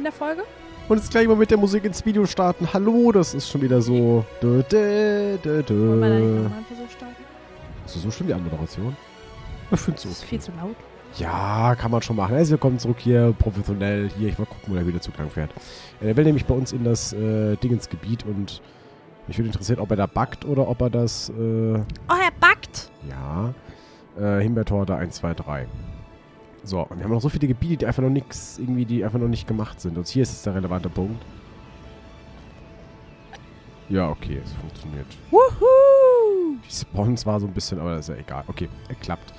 in der Folge. Und jetzt gleich mal mit der Musik ins Video starten. Hallo, das ist schon wieder so. Dö, dö, dö, dö. Wollen wir da nicht nochmal Versuch starten? Ist das so schlimm, die Anmoderation? Ich finde es so. Ist viel zu laut. Ja, kann man schon machen. Also, wir kommen zurück hier, professionell. Hier, ich mal gucken, wo er wieder zu lang fährt. Er will nämlich bei uns in das Dingensgebiet und mich würde interessieren, ob er da backt oder ob er das. Oh, er backt! Ja. Himbeertorte 1, 2, 3. So, und wir haben noch so viele Gebiete, die einfach noch nichts, irgendwie, die einfach noch nicht gemacht sind. Und hier ist es der relevante Punkt. Ja, okay, es funktioniert. Wuhu! Die Spawns war so ein bisschen, aber das ist ja egal. Okay, klappt.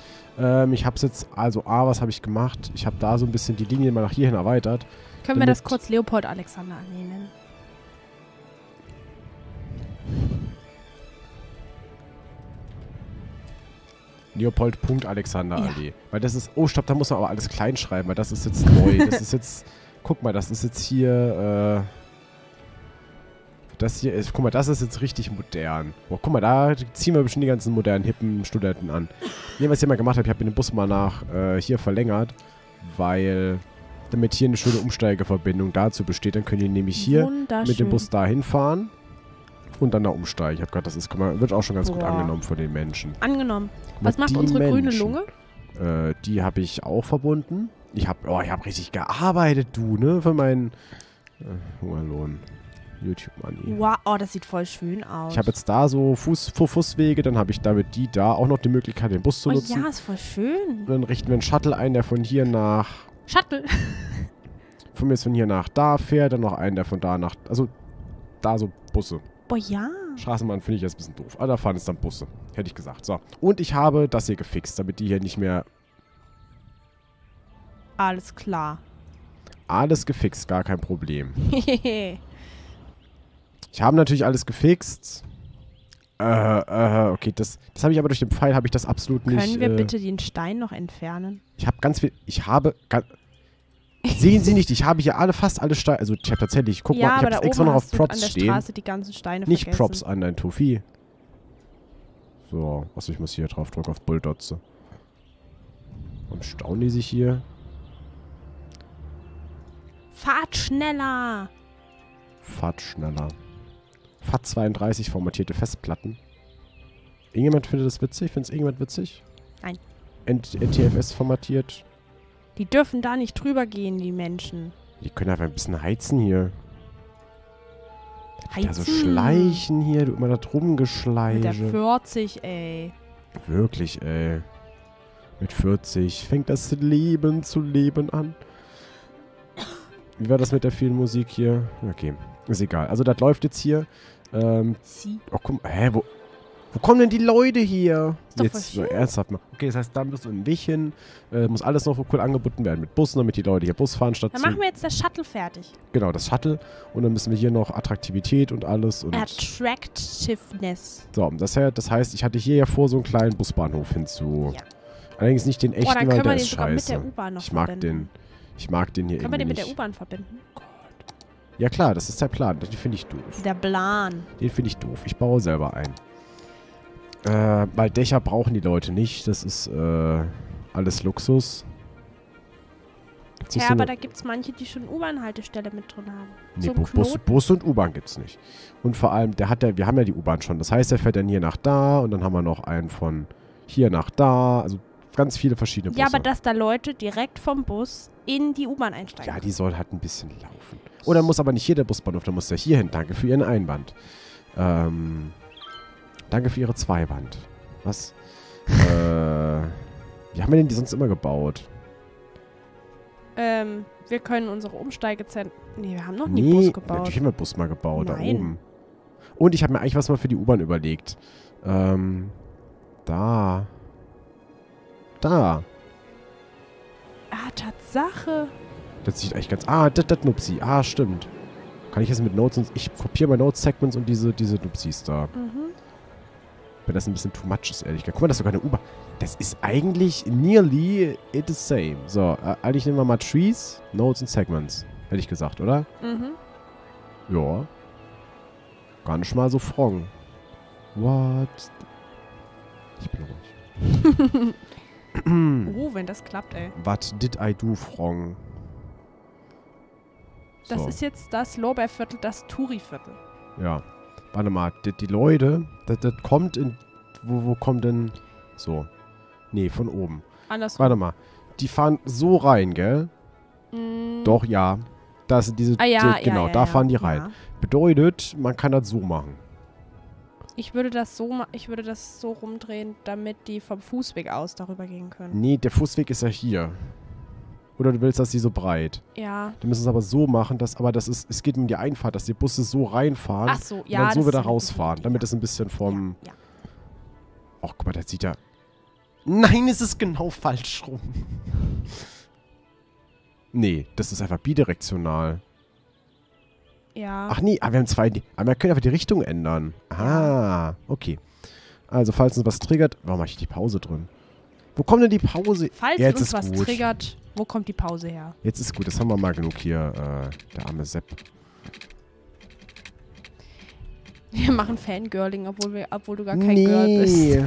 Ich hab's jetzt, also A, was habe ich gemacht? Ich habe da so ein bisschen die Linie mal nach hierhin erweitert. Können wir das kurz Leopold Alexander annehmen? Leopold.Alexanderallee. Ja. Weil das ist, oh stopp, da muss man aber alles klein schreiben, weil das ist jetzt neu. Das ist jetzt, guck mal, das ist jetzt hier, das hier ist, guck mal, das ist jetzt richtig modern. Boah, guck mal, da ziehen wir bestimmt die ganzen modernen, hippen Studenten an. Ne, was ich hier mal gemacht habe, ich habe den Bus mal nach hier verlängert, weil damit hier eine schöne Umsteigeverbindung dazu besteht, dann können die nämlich hier mit dem Bus dahin fahren und dann da umsteigen. Ich habe gerade, das ist, guck mal, wird auch schon ganz gut angenommen von den Menschen. Angenommen. Was macht unsere grüne Lunge? Die habe ich auch verbunden. Ich habe richtig gearbeitet, du, ne, für meinen Hungerlohn. YouTube-Money. Wow, oh, das sieht voll schön aus. Ich habe jetzt da so Fußwege, dann habe ich damit die da auch noch die Möglichkeit, den Bus zu nutzen. Ja, ist voll schön. Und dann richten wir einen Shuttle ein, der von hier nach... Shuttle? Von mir ist von hier nach da fährt, dann noch einen, der von da nach... Also, da so Busse. Boah, ja. Straßenbahn finde ich jetzt ein bisschen doof. Aber da fahren jetzt dann Busse, hätte ich gesagt. So, und ich habe das hier gefixt, damit die hier nicht mehr... Alles klar. Alles gefixt, gar kein Problem. Hehehe. Ich habe natürlich alles gefixt. Okay, das habe ich aber durch den Pfeil, habe ich das absolut nicht... Können wir bitte den Stein noch entfernen? Ich habe ganz viel... Sehen Sie nicht, ich habe hier fast alle Steine... Also, ich habe tatsächlich... Guck mal, ich habe extra noch auf Props stehen. An der Straße die ganzen Steine vergessen. Nicht Props an dein Tofi. So, was ich muss hier drauf drücken, auf Bulldotze. Und staunen die sich hier? Fahrt schneller! Fahrt schneller. FAT 32 formatierte Festplatten. Irgendjemand findet das witzig? Findet es irgendjemand witzig? Nein. NTFS formatiert. Die dürfen da nicht drüber gehen, die Menschen. Die können einfach ein bisschen heizen hier. Heizen? Ja, so schleichen hier, du immer da drum geschleicht. Mit der 40, ey. Wirklich, ey. Mit 40 fängt das Leben zu leben an. Wie war das mit der vielen Musik hier? Okay, ist egal. Also das läuft jetzt hier. Oh, komm, hä, wo kommen denn die Leute hier? Jetzt so ernsthaft mal. Okay, das heißt, da müssen wir nicht hin. Muss alles noch cool angeboten werden mit Bussen, damit die Leute hier Bus fahren. Dann machen wir jetzt das Shuttle fertig. Genau, das Shuttle. Und dann müssen wir hier noch Attraktivität und alles. Und Attractiveness. So, das heißt, ich hatte hier ja vor, so einen kleinen Busbahnhof hinzu. Ja. Allerdings nicht den echten, weil der ist scheiße. Ich mag den. Ich mag den hier irgendwie. Können wir den mit der U-Bahn verbinden? Gott. Ja klar, das ist der Plan. Den finde ich doof. Der Plan. Den finde ich doof. Ich baue selber ein. Weil Dächer brauchen die Leute nicht. Das ist alles Luxus. Ja, aber da gibt es manche, die schon U-Bahn-Haltestelle mit drin haben. Nee, so Bus und U-Bahn gibt's nicht. Und vor allem, wir haben ja die U-Bahn schon. Das heißt, der fährt dann hier nach da und dann haben wir noch einen von hier nach da. Also ganz viele verschiedene Busse. Ja, aber dass da Leute direkt vom Bus in die U-Bahn einsteigen. Ja, die soll halt ein bisschen laufen. Oder muss aber nicht hier der Busbahnhof, da muss der hier hin. Danke für Ihren Einwand. Danke für Ihre Zweiwand. Was? Wie haben wir denn die sonst immer gebaut? Wir können unsere Umsteigezentren... Nee, wir haben noch nie Bus gebaut. Natürlich haben wir Bus mal gebaut, da oben. Und ich habe mir eigentlich was mal für die U-Bahn überlegt. Da. Ah, Tatsache. Das sieht eigentlich ganz... Ah, das Nupsi. Ah, stimmt. Kann ich jetzt mit Notes... Ich kopiere mal Notes-Segments und diese Nupsis da. Mhm. Wenn das ein bisschen too much ist, ehrlich gesagt. Guck mal, das ist sogar eine U-Bahn. Das ist eigentlich nearly it the same. So, eigentlich nehmen wir mal Trees, Notes und Segments. Hätte ich gesagt, oder? Mhm. Ja. Gar nicht mal so frong. What? Ich bin ruhig. Oh, wenn das klappt, ey. What did I do wrong? Das ist jetzt das Lorbeerviertel, das Touri-Viertel. Ja. Warte mal, die Leute, das kommt in... Wo kommt denn... So. Nee, von oben. Andersrum. Warte mal. Die fahren so rein, gell? Mm. Doch, ja. Da sind diese... da fahren die rein. Ja. Bedeutet, man kann das so machen. Ich würde das so rumdrehen, damit die vom Fußweg aus darüber gehen können. Nee, der Fußweg ist ja hier. Oder du willst, dass die so breit. Ja. Dann müssen es aber so machen, dass... Aber das ist, es geht um die Einfahrt, dass die Busse so reinfahren. Ach so, ja. Und dann so wieder rausfahren, damit es ein bisschen vom... Ja. Ach, guck mal, das sieht ja... Nein, es ist genau falsch rum. Nee, das ist einfach bidirektional. Ja. Ach nee, aber wir haben zwei... Aber wir können einfach die Richtung ändern. Ah, okay. Also, falls uns was triggert... Warum mache ich die Pause drin? Wo kommt denn die Pause? Falls ja, uns was triggert... Wo kommt die Pause her? Jetzt ist gut, das haben wir mal genug hier, der arme Sepp. Wir machen Fangirling, obwohl du gar kein Girl bist.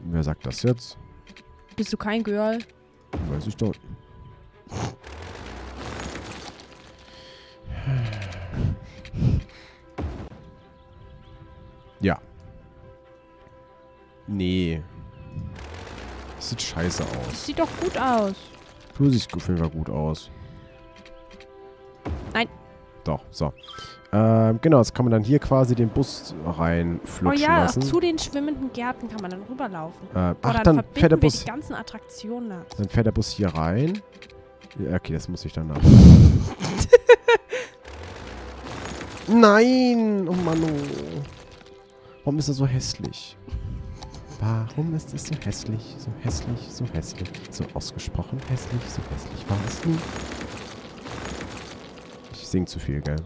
Wer sagt das jetzt? Bist du kein Girl? Weiß ich doch. Ja. Nee. Das sieht scheiße aus. Das sieht doch gut aus. Du siehst auf jeden Fall gut aus. Nein. Doch, so. Genau, jetzt kann man dann hier quasi den Bus reinflutschen lassen. Oh ja, auch zu den schwimmenden Gärten kann man dann rüberlaufen. Dann fährt der Bus... die ganzen Attraktionen nach. Dann fährt der Bus hier rein. Ja, okay, das muss ich danach. Nein! Oh Mann, oh. Warum ist er so hässlich? Warum ist es so hässlich, so hässlich, so hässlich, so ausgesprochen hässlich, so hässlich war es nie? Ich sing zu viel, gell?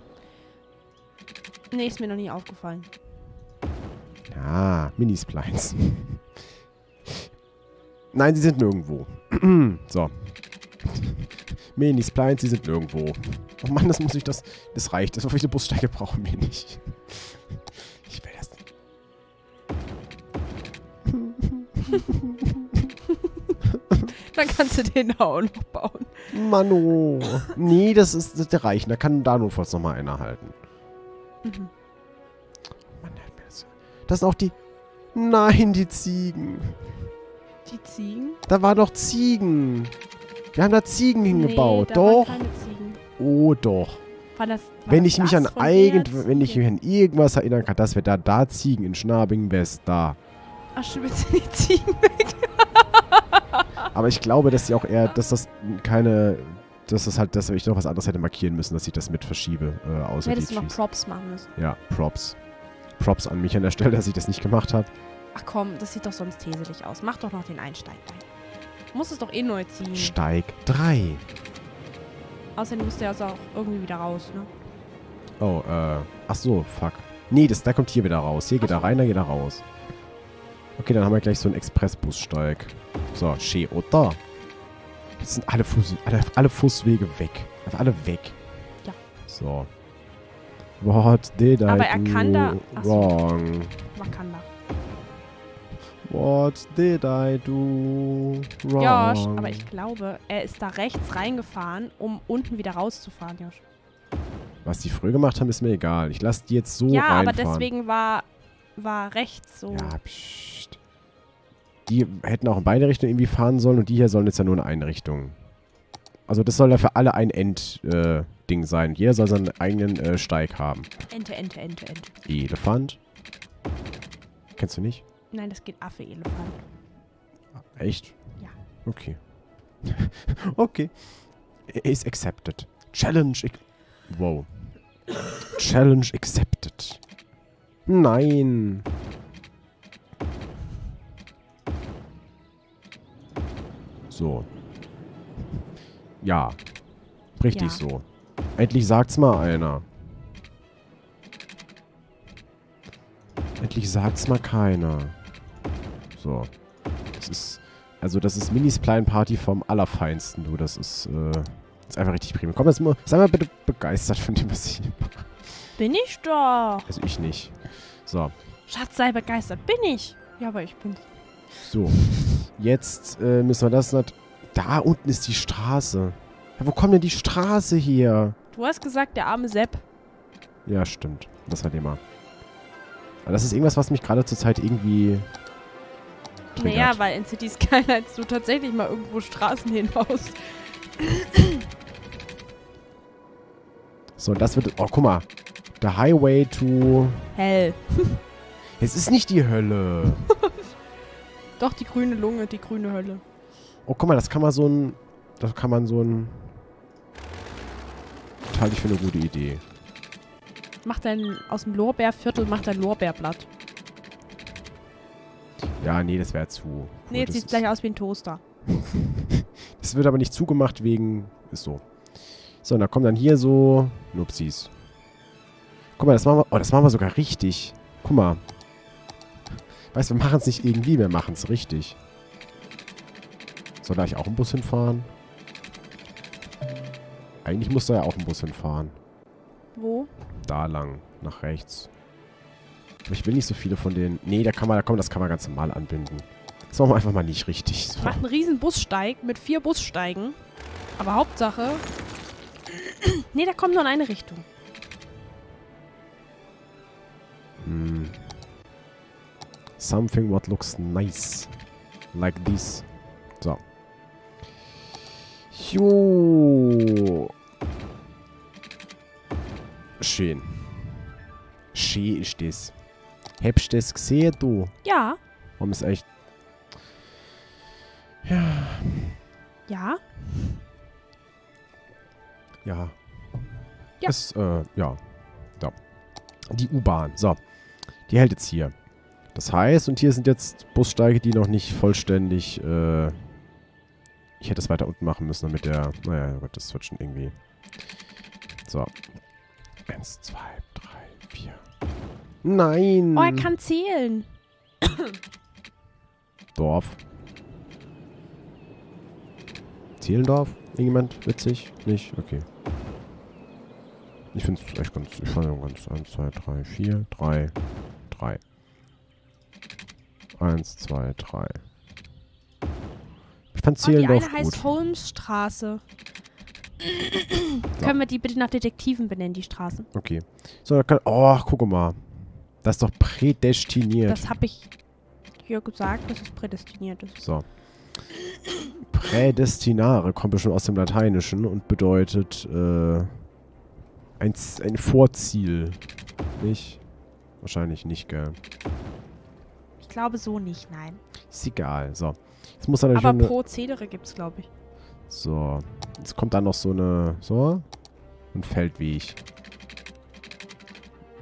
Nee, ist mir noch nie aufgefallen. Ja, Minisplines. Nein, sie sind nirgendwo. So. Minisplines, sie sind nirgendwo. Oh Mann, das muss ich, das reicht. Das auf welche Bussteige brauchen wir nicht. Ich will das nicht. Dann kannst du den auch noch bauen. Mano. Nee, das ist der Reichen. Da kann da notfalls nochmal einer halten. Mhm. Mann, hat mir das. Das sind auch die... Nein, die Ziegen. Die Ziegen? Da waren doch Ziegen. Wir haben da Ziegen hingebaut. Da doch. Waren keine Ziegen. Oh, doch. Wenn ich mich an irgendwas erinnern kann, dass wir da Ziegen in Schnabing-West da... Ach, schon willst du die Ziegen weg? Aber ich glaube, dass sie auch eher, dass ich noch was anderes hätte markieren müssen, dass ich das mit verschiebe. Hättest du noch Props machen müssen. Ja, Props. Props an mich an der Stelle, dass ich das nicht gemacht habe. Ach komm, das sieht doch sonst hässlich aus. Mach doch noch den Einsteig rein. Du musst es doch eh neu ziehen. Steig 3. Außerdem musst du ja also auch irgendwie wieder raus, ne? Oh, ach so, fuck. Nee, da kommt hier wieder raus. Hier geht er rein, da geht er raus. Okay, dann haben wir gleich so einen Expressbussteig. So, schön, oder? Jetzt sind alle Fußwege weg. Einfach alle weg. Ja. So. What did I do wrong? Aber er kann da... Achso. Man kann da. What did I do wrong? Josh, aber ich glaube, er ist da rechts reingefahren, um unten wieder rauszufahren, Josh. Was die früher gemacht haben, ist mir egal. Ich lasse die jetzt so reinfahren. Ja, aber deswegen war rechts so. Ja, pst. Die hätten auch in beide Richtungen irgendwie fahren sollen und die hier sollen jetzt ja nur in eine Richtung. Also das soll ja für alle ein End-Ding sein. Jeder soll seinen eigenen Steig haben. Ente, Ente, Ente, Ente. Elefant. Kennst du nicht? Nein, das geht Affe, Elefant. Echt? Ja. Okay. Okay. Is accepted. Challenge. Wow. Challenge accepted. Nein. So. Ja. Richtig so. Endlich sagt's mal einer. Endlich sagt's mal keiner. So. Das ist... Also das ist Minis Plan Party vom Allerfeinsten, du. Das ist, ist einfach richtig prima. Komm, jetzt mal... Sei mal bitte begeistert von dem, was ich hier mache. Bin ich doch. Also ich nicht. So. Schatz, sei begeistert. Bin ich. Ja, aber ich bin's. So. Jetzt müssen wir das... Da unten ist die Straße. Ja, wo kommt denn die Straße hier? Du hast gesagt, der arme Sepp. Ja, stimmt. Das war halt immer. Aber das ist irgendwas, was mich gerade zur Zeit irgendwie... triggert. Naja, weil in Cities: Skylines du tatsächlich mal irgendwo Straßen hinaus. So, und das wird... Oh, guck mal. The Highway to... Hell. Es ist nicht die Hölle. Doch, die grüne Lunge, die grüne Hölle. Oh, guck mal, das kann man so ein... Das kann man so ein... Das halte ich für eine gute Idee. Mach dein... Aus dem Lorbeerviertel mach dein Lorbeerblatt. Ja, nee, das wäre zu... Nee, jetzt sieht es gleich aus wie ein Toaster. Das wird aber nicht zugemacht wegen... Ist so. So, und da kommen dann hier so... Nupsis. Guck mal, das machen wir... Oh, das machen wir sogar richtig. Guck mal. Weißt du, wir machen es nicht irgendwie, wir machen es richtig. Soll da ich auch einen Bus hinfahren? Eigentlich muss da ja auch ein Bus hinfahren. Wo? Da lang, nach rechts. Aber ich will nicht so viele von denen... Nee, das kann man ganz normal anbinden. Das machen wir einfach mal nicht richtig. So. Macht einen riesen Bussteig mit 4 Bussteigen. Aber Hauptsache... Nee, da kommt nur in eine Richtung. Hm... Something what looks nice. Like this. So. Jo. Schön. Schön ist das. Hättest du das gesehen, du? Ja. Warum ist echt... Ja. Ja? Ja. Ja. Es, ja. So. Die U-Bahn. So. Die hält jetzt hier. Das heißt, und hier sind jetzt Bussteige, die noch nicht vollständig, ich hätte es weiter unten machen müssen, damit der... Naja, oh Gott, das wird schon irgendwie... So. 1, 2, 3, 4. Nein! Oh, er kann zählen! Dorf. Zählendorf? Irgendjemand? Witzig? Nicht? Okay. Ich finde es echt ganz... Ich fand ganz... 1, 2, 3, 4. 3. 1, 2, 3. Ich fand Zählendorf gut. Die eine heißt Holmstraße. So. Können wir die bitte nach Detektiven benennen, die Straßen? Okay. So, da kann... Oh, guck mal. Das ist doch prädestiniert. Das habe ich hier gesagt, dass es prädestiniert ist. So. Prädestinare kommt bestimmt aus dem Lateinischen und bedeutet ein Vorziel. Nicht? Wahrscheinlich nicht, gell? Ich glaube so nicht, nein. Ist egal, so. Jetzt muss dann aber Prozedere gibt's, glaube ich. So. Jetzt kommt dann noch so eine... So. Ein Feldweg.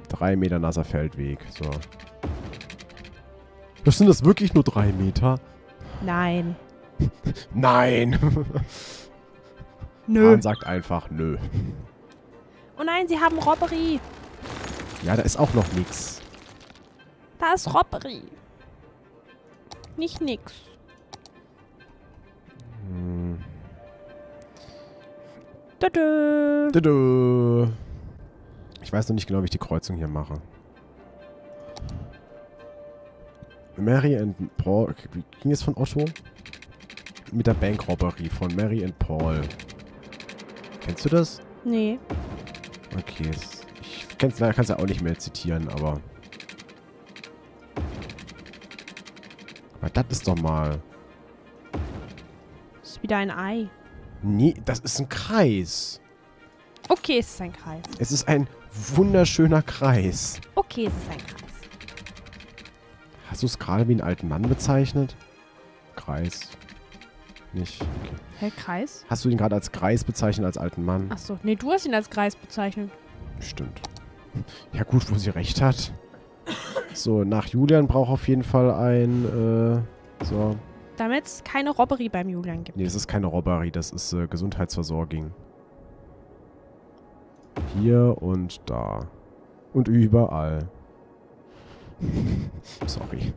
3 Meter nasser Feldweg. So. Das sind das wirklich nur 3 Meter? Nein. Nein! Nö. Man sagt einfach nö. Oh nein, sie haben Robbery! Ja, da ist auch noch nix. Da ist Robbery. Nicht nix. Hm. Tudu. Tudu. Ich weiß noch nicht genau, wie ich die Kreuzung hier mache. Mary and Paul. Ging das von Otto? Mit der Bankrobberie von Mary and Paul. Kennst du das? Nee. Okay. Ich kenn's leider, kann's ja auch nicht mehr zitieren, aber... Aber das ist doch mal... Das ist wieder ein Ei. Nee, das ist ein Kreis. Okay, es ist ein Kreis. Es ist ein wunderschöner Kreis. Okay, es ist ein Kreis. Hast du es gerade wie einen alten Mann bezeichnet? Kreis. Nicht. Okay. Hä, Kreis? Hast du ihn gerade als Kreis bezeichnet, als alten Mann? Achso, nee, du hast ihn als Kreis bezeichnet. Stimmt. Ja gut, wo sie recht hat. So, nach Julian braucht auf jeden Fall ein, so. Damit es keine Robberie beim Julian gibt. Nee, das ist keine Robberie, das ist Gesundheitsversorgung. Hier und da. Und überall. Sorry.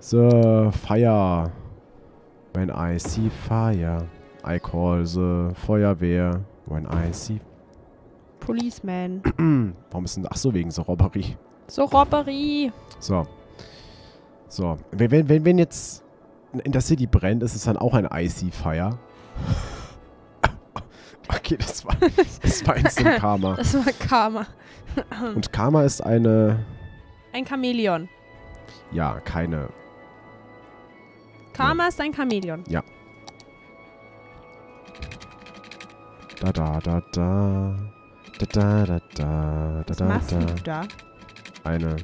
The fire. When I see fire. I call the Feuerwehr. When I see... Policeman. Warum ist denn... Ach so, wegen so Robberie. So Robberie. So. So. Wenn jetzt in der City brennt, ist es dann auch ein Icy Fire. Okay, das war instant Karma. Das war Karma. Und Karma ist eine... Ein Chamäleon. Ja, keine... Karma ist ein Chamäleon. Ja. Da da da da. Da da da da. Da da da. Eine...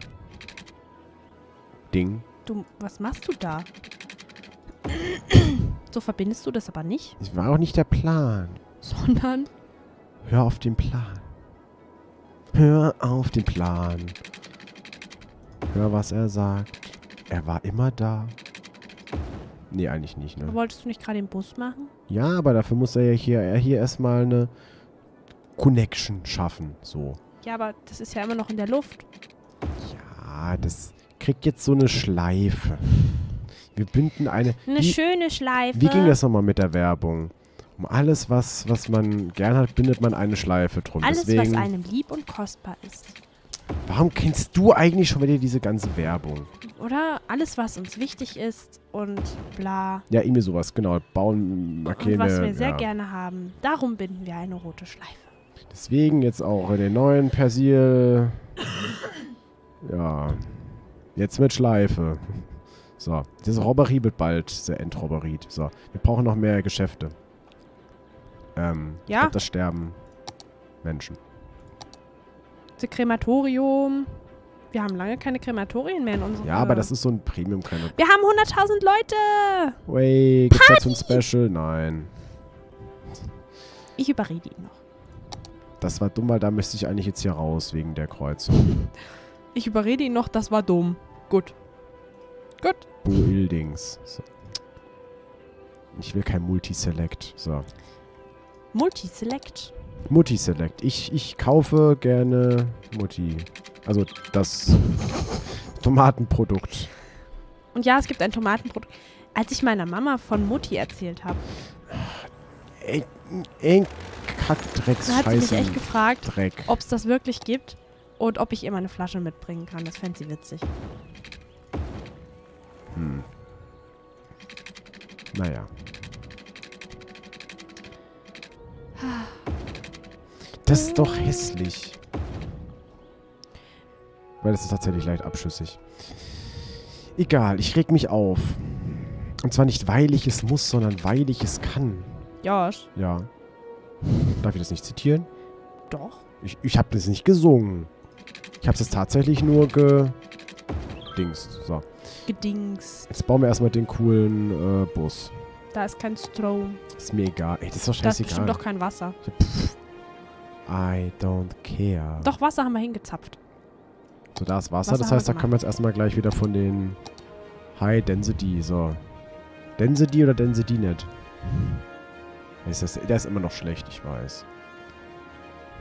Ding. Du, was machst du da? So verbindest du das aber nicht. Das war auch nicht der Plan. Sondern? Hör auf den Plan. Hör auf den Plan. Hör, was er sagt. Er war immer da. Nee, eigentlich nicht, ne? Wolltest du nicht gerade den Bus machen? Ja, aber dafür muss er ja hier erstmal eine Connection schaffen, so. Ja, aber das ist ja immer noch in der Luft. Ja, das kriegt jetzt so eine Schleife. Wir binden eine... Eine schöne Schleife. Wie ging das nochmal mit der Werbung? Um alles, was man gern hat, bindet man eine Schleife drum. Alles, deswegen, was einem lieb und kostbar ist. Warum kennst du eigentlich schon wieder diese ganze Werbung? Oder alles, was uns wichtig ist und bla. Ja, irgendwie sowas, genau. Bauen, markieren. Und was wir sehr gerne haben. Darum binden wir eine rote Schleife. Deswegen jetzt auch in den neuen Persil... ja. Jetzt mit Schleife. So, diese Robberie wird bald der Endrobberit. So, wir brauchen noch mehr Geschäfte. Ja. Ich glaub, das sterben Menschen. Das Krematorium. Wir haben lange keine Krematorien mehr in unserem. Ja, aber das ist so ein Premium-Krematorium. Wir haben 100.000 Leute! Wey, gibt's dazu ein Special? Nein. Ich überrede ihn noch. Das war dumm, weil da müsste ich eigentlich jetzt hier raus, wegen der Kreuzung. Ich überrede ihn noch, das war dumm. Gut. Gut. Buildings. So. Ich will kein Multiselect. So. Multiselect. Multiselect. Ich kaufe gerne Multi. Also das Tomatenprodukt. Und ja, es gibt ein Tomatenprodukt. Als ich meiner Mama von Mutti erzählt habe. Kackdreckscheiße. Da hat sie mich echt gefragt, ob es das wirklich gibt und ob ich ihr mal eine Flasche mitbringen kann. Das fände sie witzig. Hm. Naja. Das ist doch hässlich. Weil das ist tatsächlich leicht abschüssig. Egal, ich reg mich auf. Und zwar nicht, weil ich es muss, sondern weil ich es kann. Josh. Ja. Darf ich das nicht zitieren? Doch. Ich habe das nicht gesungen. Ich habe es tatsächlich nur gedingst. So. Gedingst. Jetzt bauen wir erstmal den coolen Bus. Da ist kein Strom. Ist mir egal. Ey, das ist doch scheißegal. Da ist bestimmt doch kein Wasser. Pff. I don't care. Doch, Wasser haben wir hingezapft. So, da ist Wasser. Das heißt, da können wir jetzt erstmal gleich wieder von den High Density, so. Density oder Density net? Der ist immer noch schlecht, ich weiß.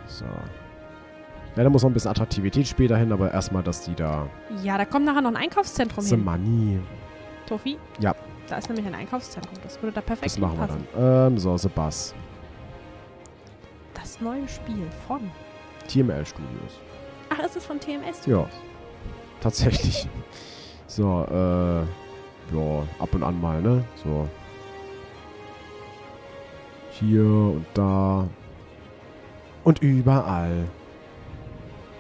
So. Ja, da muss noch ein bisschen Attraktivität später hin, aber erstmal, dass die da... Ja, da kommt nachher noch ein Einkaufszentrum hin. Money. Tofi? Ja. Da ist nämlich ein Einkaufszentrum. Das würde da perfekt passen. Das machen wir dann. So, The Bus. Das neue Spiel von... TML Studios. Ach, ist es von TML Studios? Ja. Tatsächlich. So, ja, ab und an mal, ne? So. Hier und da. Und überall.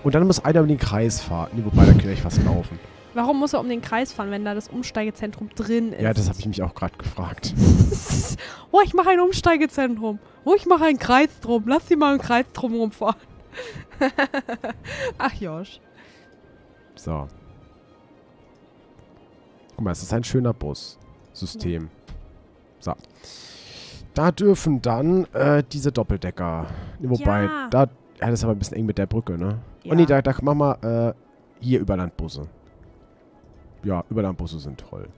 Und dann muss einer um den Kreis fahren. Nee, wobei, da kann ich fast laufen. Warum muss er um den Kreis fahren, wenn da das Umsteigezentrum drin ist? Ja, das habe ich mich auch gerade gefragt. Oh, ich mache ein Umsteigezentrum. Oh, ich mache einen Kreis drum. Lass sie mal einen Kreis drum rumfahren. Ach, Josh. So. Guck mal, es ist ein schöner Bussystem. So. Da dürfen dann diese Doppeldecker. Wobei, ja. Da... Ja, das ist aber ein bisschen eng mit der Brücke, ne? Ja. Oh nee, da machen wir hier Überlandbusse. Ja, Überlandbusse sind toll.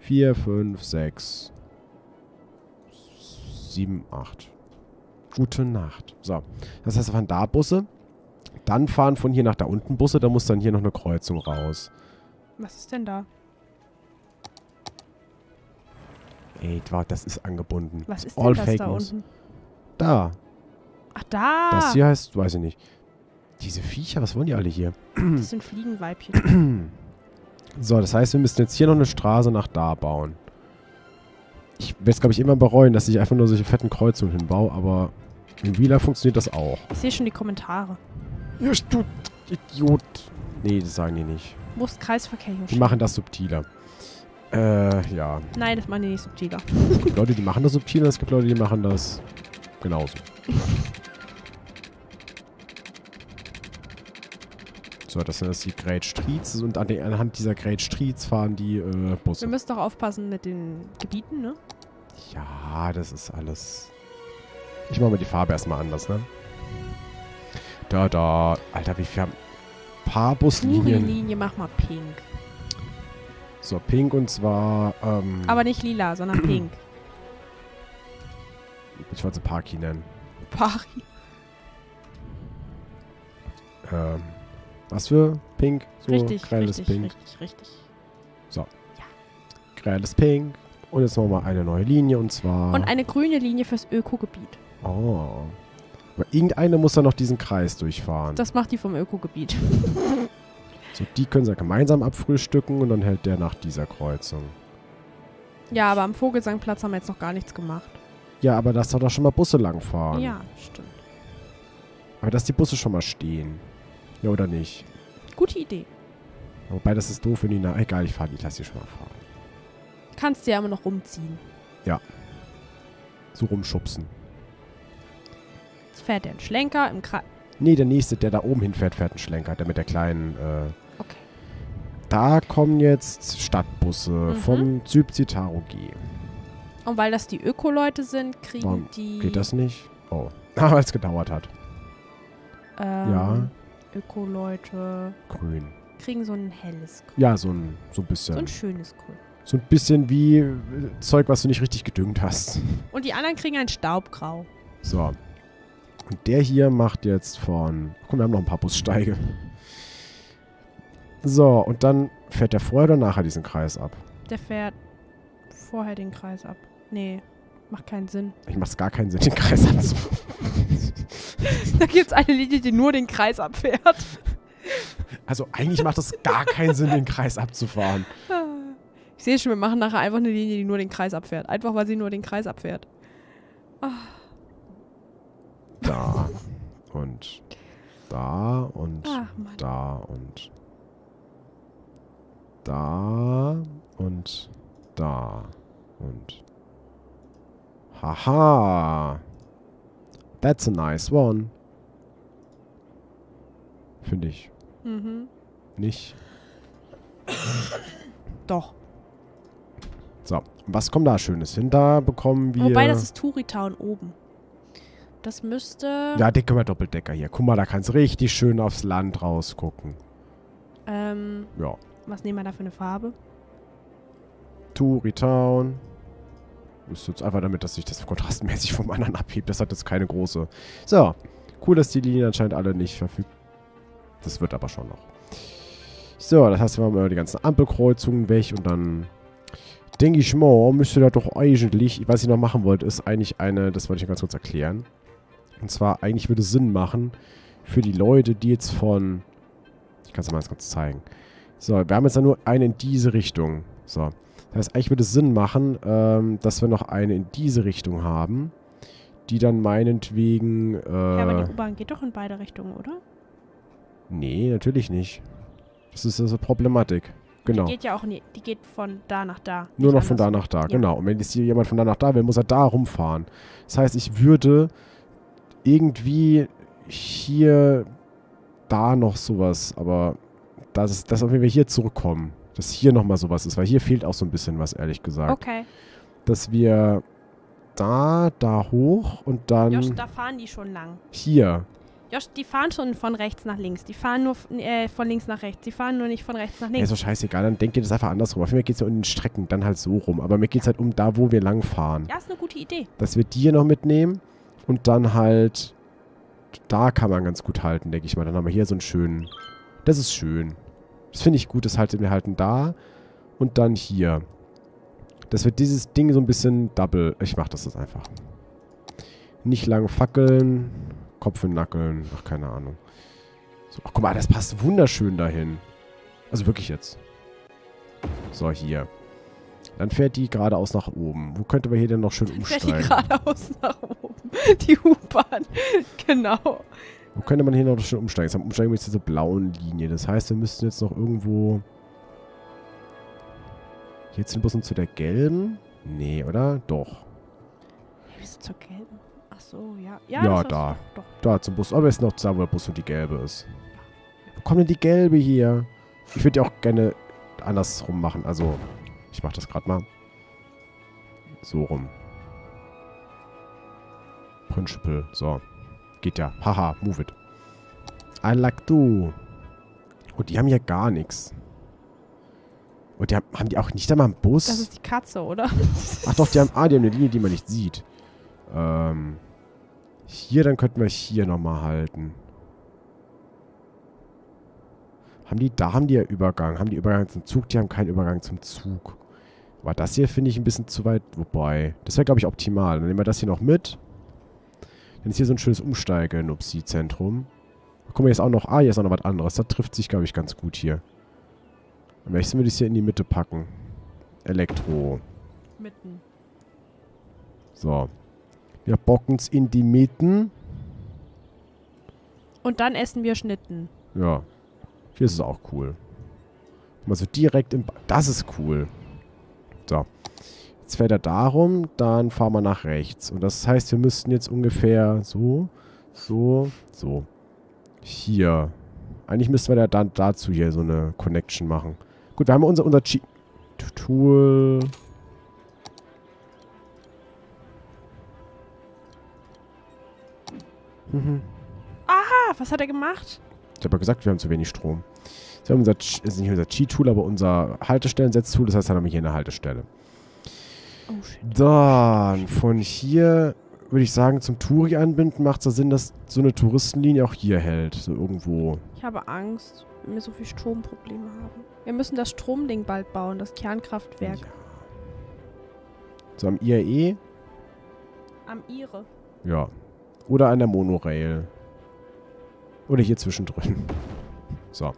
4, 5, 6, 7, 8. Gute Nacht. So, das heißt, wir fahren da Busse. Dann fahren von hier nach da unten Busse. Da muss dann hier noch eine Kreuzung raus. Was ist denn da? Ey, das ist angebunden. Was ist denn das da unten? Da. Ach, da! Das hier heißt, weiß ich nicht. Diese Viecher, was wollen die alle hier? Das sind Fliegenweibchen. So, das heißt, wir müssen jetzt hier noch eine Straße nach da bauen. Ich werde es, glaube ich, immer bereuen, dass ich einfach nur solche fetten Kreuzungen hinbaue, aber In Wieler funktioniert das auch. Ich sehe schon die Kommentare. Ja, du Idiot. Nee, das sagen die nicht. Wo ist Kreisverkehr hier? Die machen das subtiler. Ja. Nein, das machen die nicht subtiler. Es gibt Leute, die machen das subtiler, es gibt Leute, die machen das genauso. So, das sind jetzt die Great Streets und anhand dieser Great Streets fahren die Busse. Wir müssen doch aufpassen mit den Gebieten, ne? Ja, das ist alles... Ich mache mal die Farbe erstmal anders, ne? Da. Alter, wie viel haben... Paar Buslinien. Linie, mach mal pink. So, pink und zwar... aber nicht lila, sondern pink. Ich wollte sie Parki nennen. Parki? Was für? Pink? So, richtig, Pink. Richtig. So. Ja. Grelles Pink. Und jetzt machen wir eine neue Linie und zwar... Und eine grüne Linie fürs Ökogebiet. Oh. Aber irgendeine muss dann noch diesen Kreis durchfahren. Das macht die vom Ökogebiet. So, die können sie ja gemeinsam abfrühstücken und dann hält der nach dieser Kreuzung. Ja, aber am Vogelsangplatz haben wir jetzt noch gar nichts gemacht. Ja, aber das soll doch schon mal Busse langfahren. Ja, stimmt. Aber dass die Busse schon mal stehen. Ja, oder nicht? Gute Idee. Wobei, das ist doof, wenn die... Egal, ich fahre die, lass die schon mal fahren. Kannst du ja immer noch rumziehen. Ja. So rumschubsen. Jetzt fährt der einen Schlenker im Kreis. Nee, der nächste, der da oben hinfährt, fährt einen Schlenker. Der mit der kleinen... Okay. Da kommen jetzt Stadtbusse vom Typ Citaro G. Und weil das die Öko-Leute sind, kriegen Geht das nicht? Oh. Ah, weil es gedauert hat. Ja. Öko-Leute. Grün. Kriegen so ein helles Grün. Ja, so ein bisschen. So ein schönes Grün. So ein bisschen wie Zeug, was du nicht richtig gedüngt hast. Und die anderen kriegen ein Staubgrau. So. Und der hier macht jetzt von... Guck, wir haben noch ein paar Bussteige. So, und dann fährt der vorher oder nachher diesen Kreis ab? Der fährt vorher den Kreis ab. Nee, macht keinen Sinn. Ich mach's gar keinen Sinn, den Kreis abzufahren. Da gibt's eine Linie, die nur den Kreis abfährt. Also eigentlich macht es gar keinen Sinn, den Kreis abzufahren. Ich sehe schon, wir machen nachher einfach eine Linie, die nur den Kreis abfährt. Einfach, weil sie nur den Kreis abfährt. Ah. Da und da und da und da und da und haha. That's a nice one. Finde ich. Nicht? Doch. So, was kommt da Schönes hin? Da bekommen wir... Wobei, das ist Turitown oben. Das müsste... Ja, den können wir Doppeldecker hier. Guck mal, da kannst du richtig schön aufs Land rausgucken. Ja. Was nehmen wir da für eine Farbe? Turitown. Ist jetzt einfach damit, dass sich das kontrastmäßig vom anderen abhebt. Das hat jetzt keine große... So. Cool, dass die Linien anscheinend alle nicht verfügbar... Das wird aber schon noch. So, das heißt, wir haben die ganzen Ampelkreuzungen weg und dann... Denke ich mal, müsste da doch eigentlich, was ich noch machen wollte, ist eigentlich eine, das wollte ich noch ganz kurz erklären. Und zwar, eigentlich würde es Sinn machen, für die Leute, die jetzt von... Ich kann es mal ganz kurz zeigen. So, wir haben jetzt ja nur eine in diese Richtung. So, das heißt, eigentlich würde es Sinn machen, dass wir noch eine in diese Richtung haben, die dann meinetwegen... ja, aber die U-Bahn geht doch in beide Richtungen, oder? Nee, natürlich nicht. Das ist also Problematik. Genau. Die geht ja auch nie, die geht von da nach da. Nur noch von da nach da, ja. Genau. Und wenn jetzt hier jemand von da nach da will, muss er da rumfahren. Das heißt, ich würde irgendwie hier da noch sowas, aber dass auf jeden Fall hier zurückkommen, dass hier nochmal sowas ist, weil hier fehlt auch so ein bisschen was, ehrlich gesagt. Okay. Dass wir da hoch und dann... Josh, da fahren die schon lang. Hier. Josh, die fahren schon von rechts nach links. Die fahren nur von links nach rechts. Die fahren nur nicht von rechts nach links. Ja, ist doch scheißegal. Dann denkt ihr das einfach andersrum. Auf jeden Fall geht es ja um den Strecken dann halt so rum. Aber mir geht es halt um da, wo wir lang fahren. Ja, ist eine gute Idee. Dass wir die hier noch mitnehmen und dann halt... Da kann man ganz gut halten, denke ich mal. Dann haben wir hier so einen schönen... Das ist schön. Das finde ich gut. Das halten wir da und dann hier. Dass wir dieses Ding so ein bisschen double... Ich mache das jetzt einfach. Nicht lang fackeln... Kopf in den Nackeln. Ach, keine Ahnung. So, guck mal, das passt wunderschön dahin. Also wirklich jetzt. So, hier. Dann fährt die geradeaus nach oben. Wo könnte man hier denn noch schön umsteigen? Fährt die geradeaus nach oben. Die U-Bahn. fahren. Genau. Wo könnte man hier noch schon umsteigen? Jetzt haben wir umsteigen mit dieser blauen Linie. Das heißt, wir müssten jetzt noch irgendwo... Jetzt den Bus zu der gelben? Nee, oder? Doch. Wir sind zur gelben. Ach so, ja. Ja, ja, da. Doch. Da zum Bus. Aber es ist noch da, wo der Bus und die gelbe ist. Wo kommt denn die gelbe hier? Ich würde die auch gerne andersrum machen. Also, ich mache das gerade mal. So rum. Principle. So. Geht ja. Haha, move it. I like to. Und die haben ja gar nichts. Und die haben die auch nicht einmal einen Bus? Das ist die Katze, oder? Ach doch, die haben eine Linie, die man nicht sieht. Hier, dann könnten wir hier nochmal halten. Da haben die ja Übergang. Haben die Übergang zum Zug? Die haben keinen Übergang zum Zug. Aber das hier finde ich ein bisschen zu weit. Wobei, das wäre, glaube ich, optimal. Dann nehmen wir das hier noch mit. Dann ist hier so ein schönes Umsteige-Nupsi-Zentrum. Guck mal, hier ist auch noch... Ah, hier ist auch noch was anderes. Das trifft sich, glaube ich, ganz gut hier. Am besten würde ich es hier in die Mitte packen. Elektro. Mitten. So. Wir bocken es in die Mitten. Und dann essen wir Schnitten. Ja. Hier ist es auch cool. Mal so direkt im... Das ist cool. So. Jetzt fährt er darum, dann fahren wir nach rechts. Und das heißt, wir müssten jetzt ungefähr so. Hier. Eigentlich müssten wir da dann dazu hier so eine Connection machen. Gut, wir haben unser Tool. Aha, was hat er gemacht? Ich habe ja gesagt, wir haben zu wenig Strom. Wir haben ist nicht unser Cheat-Tool, aber unser Haltestellen-Setz-Tool. Das heißt, dann haben wir hier eine Haltestelle. Oh, shit. Dann von hier würde ich sagen, zum Touri anbinden macht es da Sinn, dass so eine Touristenlinie auch hier hält. So irgendwo. Ich habe Angst, wenn wir so viel Stromprobleme haben. Wir müssen das Stromding bald bauen, das Kernkraftwerk. Ja. So am IAE? Am IRE. Ja. Oder an der Monorail. Oder hier zwischendrin. So.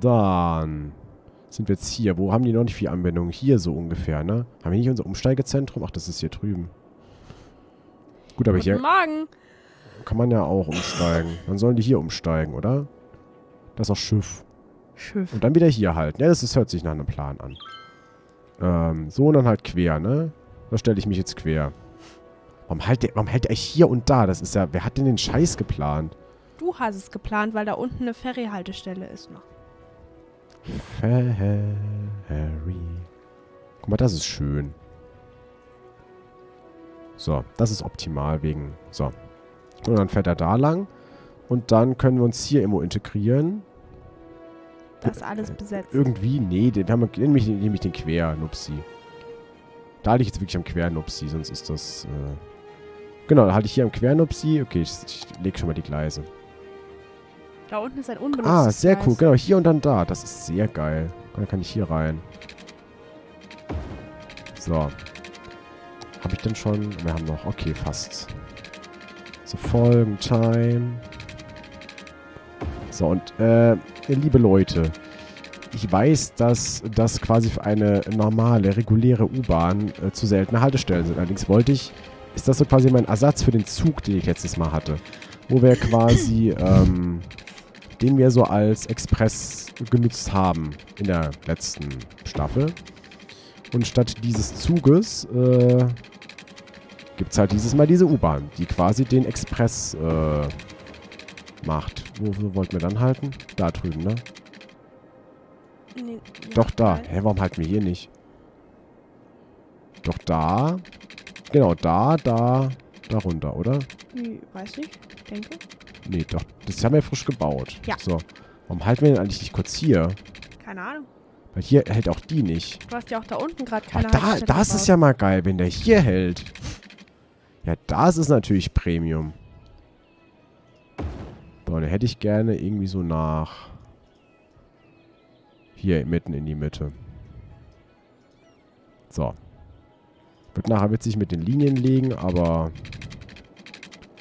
Dann sind wir jetzt hier. Wo haben die noch nicht viel Anwendung? Hier so ungefähr, ne? Haben wir nicht unser Umsteigezentrum? Ach, das ist hier drüben. Gut, aber hier kann man ja auch umsteigen. Dann sollen die hier umsteigen, oder? Das ist auch Schiff. Schiff. Und dann wieder hier halten. Ja, das hört sich nach einem Plan an. So und dann halt quer, ne? Da stelle ich mich jetzt quer. Warum hält der hier und da? Das ist ja... Wer hat denn den Scheiß geplant? Du hast es geplant, weil da unten eine Ferry-Haltestelle ist noch. Ferry. Guck mal, das ist schön. So, das ist optimal wegen... So. Und dann fährt er da lang. Und dann können wir uns hier irgendwo integrieren. Das ist alles besetzt. Irgendwie? Nee, den haben wir... Nehme ich den Quer-Nupsi. Da halte ich jetzt wirklich am Quer-Nupsi, sonst ist das... Genau, da halte ich hier am Quer-Nupsi. Okay, ich lege schon mal die Gleise. Da unten ist ein unbenutztes Gleis. Ah, sehr cool. Genau, hier und dann da. Das ist sehr geil. Dann kann ich hier rein. So. Habe ich denn schon? Wir haben noch. Okay, fast. So, Folgen, Time. So, und, liebe Leute. Ich weiß, dass das quasi für eine normale, reguläre U-Bahn zu seltene Haltestellen sind. Allerdings wollte ich... Ist das so quasi mein Ersatz für den Zug, den ich letztes Mal hatte? Wo wir quasi, den wir so als Express genutzt haben in der letzten Staffel. Und statt dieses Zuges, gibt es halt dieses Mal diese U-Bahn, die quasi den Express macht. Wo wollten wir dann halten? Da drüben, ne? Nee, doch, da. Hä, warum halten wir hier nicht? Doch, da. Genau, da runter, oder? Nee, weiß nicht. Denke. Nee, doch. Das haben wir frisch gebaut. Ja. So. Warum halten wir denn eigentlich nicht kurz hier? Keine Ahnung. Weil hier hält auch die nicht. Du hast ja auch da unten gerade keine Ahnung. Das ist ja mal geil, wenn der hier hält. Ja, das ist natürlich Premium. Boah, da hätte ich gerne irgendwie so nach... Hier, mitten in die Mitte. So. Wird nachher witzig mit den Linien legen, aber...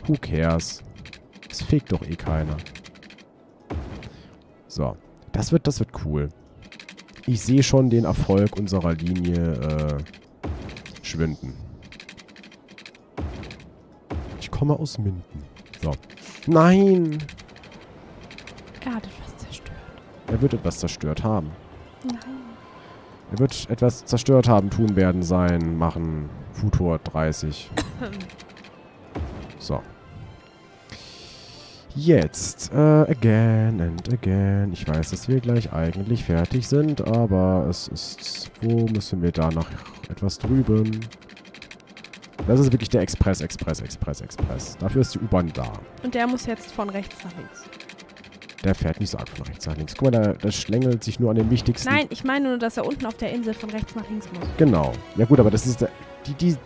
Who cares? Es fegt doch eh keiner. So. Das wird cool. Ich sehe schon den Erfolg unserer Linie schwinden. Ich komme aus Minden. So. Nein! Er hat etwas zerstört. Er wird etwas zerstört haben. Nein. Er wird etwas zerstört haben, tun, werden, sein, machen. Futur 30. So. Jetzt. Again and again. Ich weiß, dass wir gleich eigentlich fertig sind, aber es ist... Wo müssen wir da noch etwas drüben? Das ist wirklich der Express. Dafür ist die U-Bahn da. Und der muss jetzt von rechts nach links. Der fährt nicht so arg von rechts nach links. Guck mal, der schlängelt sich nur an den wichtigsten... Nein, ich meine nur, dass er unten auf der Insel von rechts nach links muss. Genau. Ja gut, aber das ist...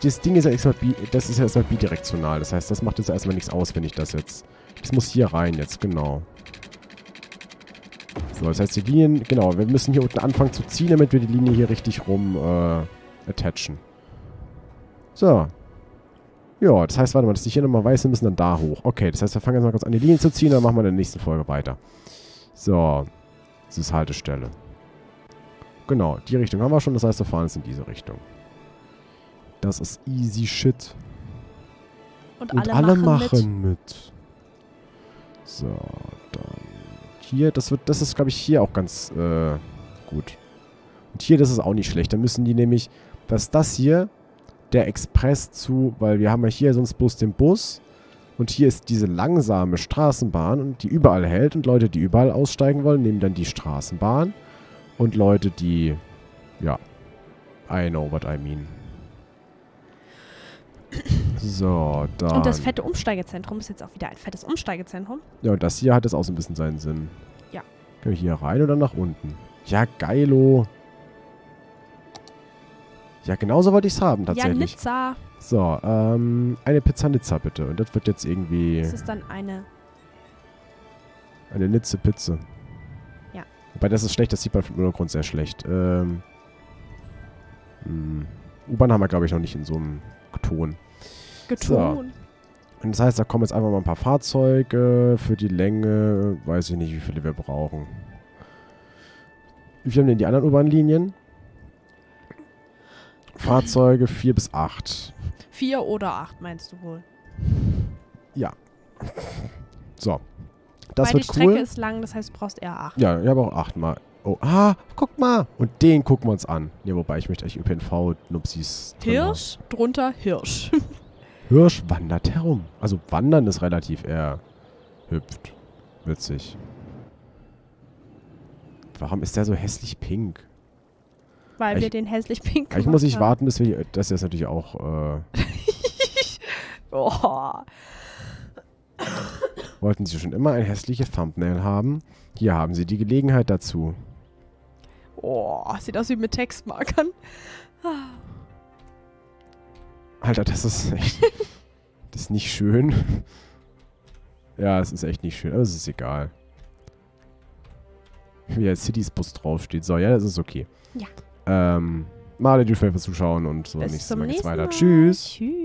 Das Ding ist ja erstmal bidirektional. Das heißt, das macht jetzt erstmal nichts aus, wenn ich das jetzt... Das muss hier rein jetzt, genau. So, das heißt, die Linien... Genau, wir müssen hier unten anfangen zu ziehen, damit wir die Linie hier richtig rum attachen. So. Ja, das heißt, warte mal, dass ich hier nochmal weiß, wir müssen dann da hoch. Okay, das heißt, wir fangen jetzt mal kurz an, die Linien zu ziehen, dann machen wir in der nächsten Folge weiter. So. Das ist Haltestelle. Genau, die Richtung haben wir schon, das heißt, wir fahren jetzt in diese Richtung. Das ist easy shit. Und alle machen mit. So, dann hier, das ist, glaube ich, hier auch ganz gut. Und hier, das ist auch nicht schlecht. Da müssen die nämlich, dass das hier der Express zu, weil wir haben ja hier sonst bloß den Bus und hier ist diese langsame Straßenbahn, und die überall hält, und Leute, die überall aussteigen wollen, nehmen dann die Straßenbahn, und Leute, die, ja, I know what I mean. So, da. Und das fette Umsteigezentrum ist jetzt auch wieder ein fettes Umsteigezentrum. Ja, und das hier hat jetzt auch so ein bisschen seinen Sinn. Ja. Können wir hier rein oder nach unten? Ja, geilo. Ja, genauso wollte ich es haben, tatsächlich. Ja, Nizza. So, eine Pizza Nizza, bitte. Und das wird jetzt irgendwie... Das ist dann eine... Eine Nizza-Pizza. Ja. Wobei, das ist schlecht, das sieht man vom Untergrund sehr schlecht. U-Bahn haben wir, glaube ich, noch nicht in so einem... Geton. So. Und das heißt, da kommen jetzt einfach mal ein paar Fahrzeuge für die Länge. Weiß ich nicht, wie viele wir brauchen. Wie viele haben denn die anderen U-Bahn-Linien? Fahrzeuge 4 bis 8. 4 oder 8 meinst du wohl? Ja. So. Das wird cool. Weil die Strecke ist lang, das heißt, du brauchst eher 8. Ja, ich habe auch 8 mal. Oh, ah, guck mal. Und den gucken wir uns an. Ja, wobei, ich möchte eigentlich ÖPNV-Nupsis. Hirsch, drunter Hirsch. Hirsch wandert herum. Also wandern ist relativ eher hüpft. Witzig. Warum ist der so hässlich pink? Weil wir den hässlich pink gemacht haben. Ich muss warten, bis wir... Das ist natürlich auch... Wollten Sie schon immer ein hässliches Thumbnail haben? Hier haben Sie die Gelegenheit dazu. Oh, sieht aus wie mit Textmarkern. Alter, das ist echt... Das ist nicht schön. Ja, es ist echt nicht schön, aber es ist egal. Wie der Cities-Bus draufsteht. So, ja, das ist okay. Ja. Male, du für zuschauen und so. Nächstes Mal geht's weiter. Tschüss. Tschüss.